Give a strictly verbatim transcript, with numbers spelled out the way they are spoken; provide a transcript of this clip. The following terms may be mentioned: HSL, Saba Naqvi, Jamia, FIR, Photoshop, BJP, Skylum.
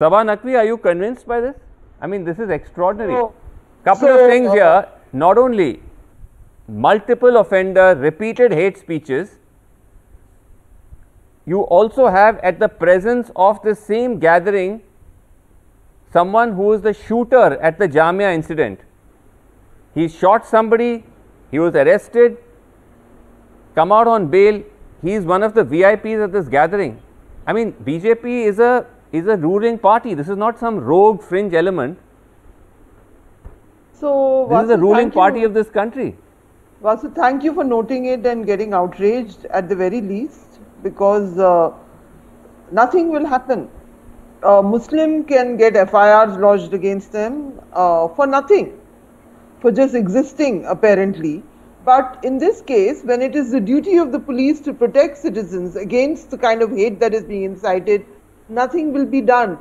Saba Naqvi, are you convinced by this? I mean, this is extraordinary. No. Couple so, of things uh, here. Not only multiple offender, repeated hate speeches, you also have at the presence of the same gathering someone who is the shooter at the Jamia incident. He shot somebody, he was arrested, come out on bail. He is one of the V I Ps at this gathering. I mean, B J P is a is a ruling party. This is not some rogue fringe element. So, Vasu, this is the ruling party of this country. Vasu, thank you for noting it and getting outraged at the very least, because uh, nothing will happen. Uh, Muslim can get F I Rs lodged against them uh, for nothing, for just existing apparently. But in this case, when it is the duty of the police to protect citizens against the kind of hate that is being incited, nothing will be done.